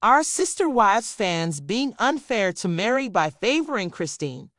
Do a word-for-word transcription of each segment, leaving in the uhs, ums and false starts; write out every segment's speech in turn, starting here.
Our Sister Wives fans being unfair to Meri by favoring Christine.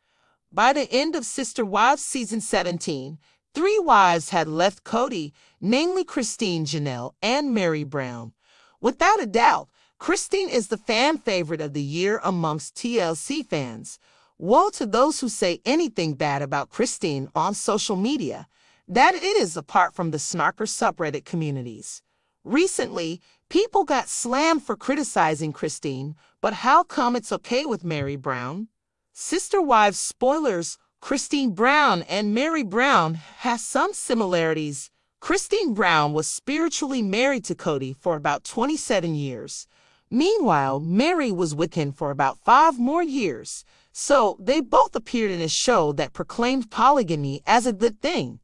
By the end of Sister Wives Season seventeen, three wives had left Kody, namely Christine, Janelle, and Meri Brown. Without a doubt, Christine is the fan favorite of the year amongst T L C fans. Woe to those who say anything bad about Christine on social media. That it is apart from the snarker subreddit communities. Recently, people got slammed for criticizing Christine, but how come it's okay with Meri Brown? Sister Wives spoilers: Christine Brown and Meri Brown has some similarities. Christine Brown was spiritually married to Kody for about twenty-seven years. Meanwhile, Meri was Wiccan for about five more years. So they both appeared in a show that proclaimed polygamy as a good thing.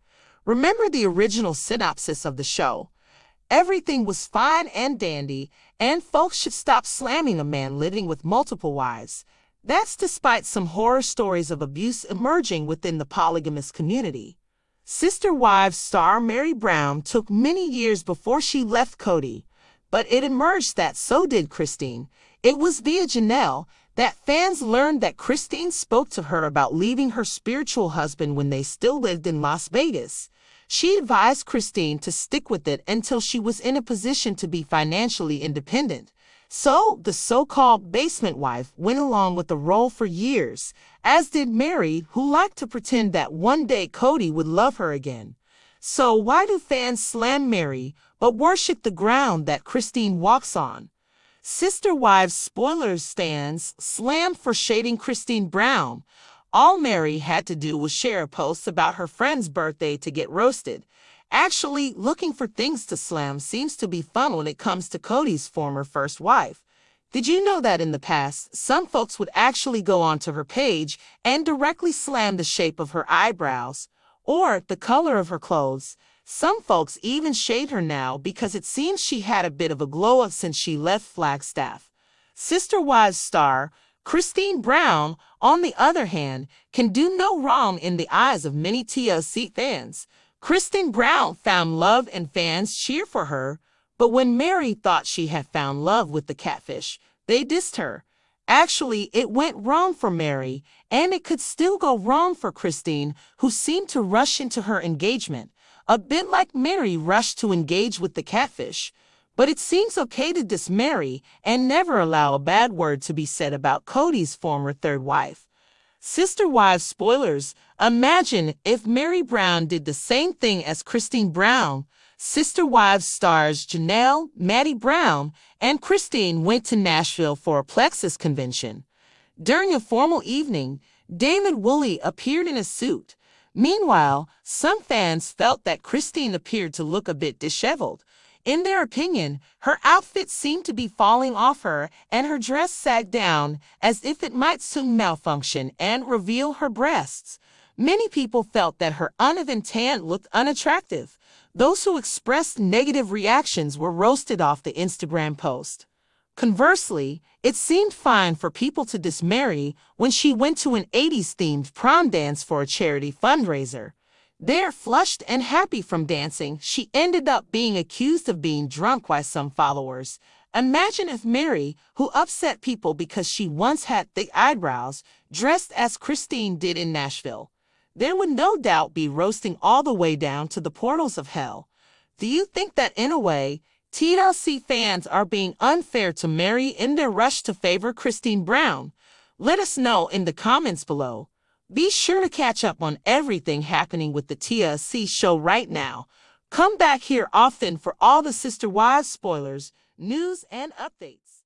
Remember the original synopsis of the show. Everything was fine and dandy, and folks should stop slamming a man living with multiple wives. That's despite some horror stories of abuse emerging within the polygamous community. Sister Wives star Meri Brown took many years before she left Kody, but it emerged that so did Christine. It was via Janelle that fans learned that Christine spoke to her about leaving her spiritual husband when they still lived in Las Vegas. She advised Christine to stick with it until she was in a position to be financially independent. So the so-called basement wife went along with the role for years, as did Meri, who liked to pretend that one day Kody would love her again. So why do fans slam Meri, but worship the ground that Christine walks on? Sister Wives spoilers stands slammed for shading Christine Brown. All Meri had to do was share a post about her friend's birthday to get roasted. Actually, looking for things to slam seems to be fun when it comes to Kody's former first wife. Did you know that in the past, some folks would actually go onto her page and directly slam the shape of her eyebrows or the color of her clothes? Some folks even shade her now because it seems she had a bit of a glow-up since she left Flagstaff. Sister Wives star Christine Brown, on the other hand, can do no wrong in the eyes of many T L C fans. Christine Brown found love and fans cheer for her, but when Meri thought she had found love with the catfish, they dissed her. Actually, it went wrong for Meri, and it could still go wrong for Christine, who seemed to rush into her engagement. A bit like Meri rushed to engage with the catfish. But it seems okay to diss Meri and never allow a bad word to be said about Kody's former third wife. Sister Wives spoilers: imagine if Meri Brown did the same thing as Christine Brown. Sister Wives stars Janelle, Meri Brown, and Christine went to Nashville for a Plexus convention. During a formal evening, David Woolley appeared in a suit. Meanwhile, some fans felt that Christine appeared to look a bit disheveled. In their opinion, her outfit seemed to be falling off her and her dress sagged down as if it might soon malfunction and reveal her breasts. Many people felt that her uneven tan looked unattractive. Those who expressed negative reactions were roasted off the Instagram post. Conversely, it seemed fine for people to diss Meri when she went to an eighties-themed prom dance for a charity fundraiser. There, flushed and happy from dancing, she ended up being accused of being drunk by some followers. Imagine if Meri, who upset people because she once had thick eyebrows, dressed as Christine did in Nashville. There would no doubt be roasting all the way down to the portals of hell. Do you think that, in a way, T L C fans are being unfair to Meri in their rush to favor Christine Brown? Let us know in the comments below. Be sure to catch up on everything happening with the T L C show right now. Come back here often for all the Sister Wives spoilers, news, and updates.